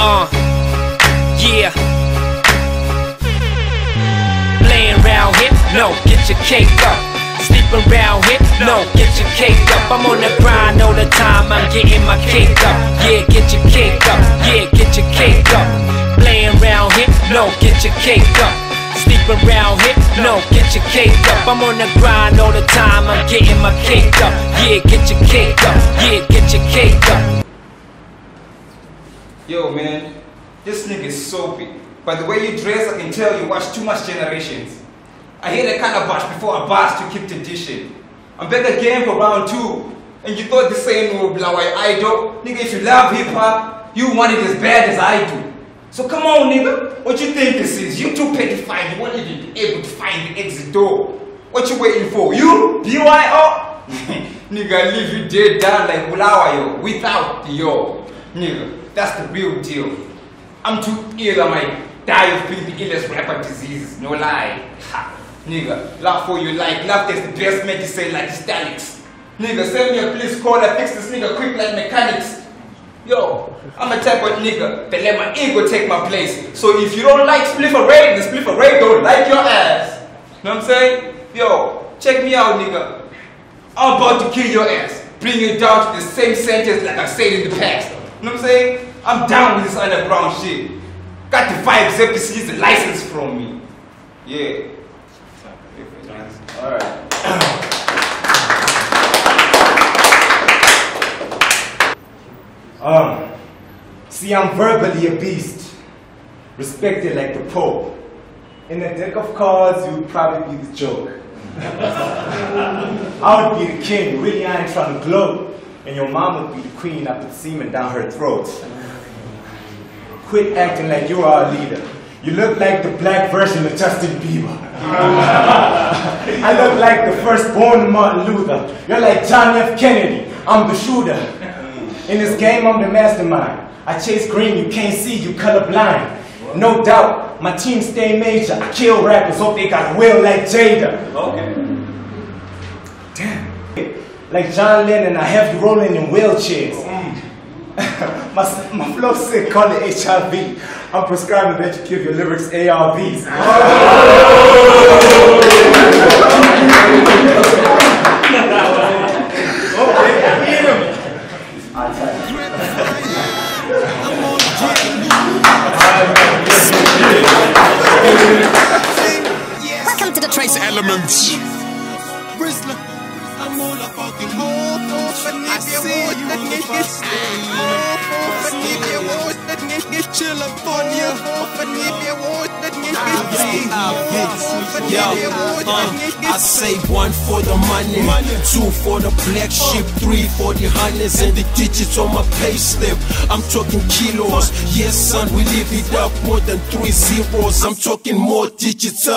Yeah. Playing round here, no, get your cake up. Sleeping round here, no, get your cake up. I'm on the grind all the time, I'm getting my cake up. Yeah, get your cake up, yeah, get your cake up. Playing round here, no, get your cake up. Sleep around here, no, get your cake up. I'm on the grind all the time, I'm getting my cake up. Yeah, get your cake up, yeah, get your cake up. Yo man, this nigga's soapy. By the way you dress, I can tell you watch too much Generations. I hear that kind of bash before I bash to keep the tradition. I'm back again for round two. And you thought the same with Bulawayo Idol? Nigga, if you love hip hop, you want it as bad as I do. So come on nigga, what you think this is? You too petrified, you won't even be able to find the exit door. What you waiting for? You? BYO? Nigga, leave you dead down like Bulawayo, without the yo. Nigga, that's the real deal. I'm too ill, I might die of being the illest rapper disease, no lie. Ha. Nigga, laugh for your life, laugh is the best medicine like Stalics. Nigga, send me a police call that fix this nigga quick like mechanics. Yo, I'm a type of nigga that let my ego take my place. So if you don't like Spliffah Ray, the Spliffah Ray don't like your ass. Know what I'm saying? Yo, check me out nigga. I'm about to kill your ass. Bring you down to the same sentence like I said in the past. Know what I'm saying? I'm down with this underground shit. Got the vibes FPC needs a license from me. Yeah. Alright. See, I'm verbally a beast, respected like the Pope. In a deck of cards, you'd probably be the joke. I would be the king, really I ain't trying to gloat. And your mom would be the queen, I put semen down her throat. Quit acting like you are a leader. You look like the black version of Justin Bieber. I look like the firstborn Martin Luther. You're like John F. Kennedy, I'm the shooter. In this game, I'm the mastermind. I chase green, you can't see, you colorblind. No doubt, my team stay major. I kill rappers, hope they got will like Jada. Okay. Damn. Like John Lennon, I have you rolling in wheelchairs. My flow sick, call it HIV. I'm prescribing that you give your lyrics ARVs. Welcome to the Trace Elements. I'm all about the I see you I say one for the money, two for the black sheep, three for the honeys, and the digits on my pay slip. I'm talking kilos, yes son, we live it up more than 3 zeros. I'm talking more digits up.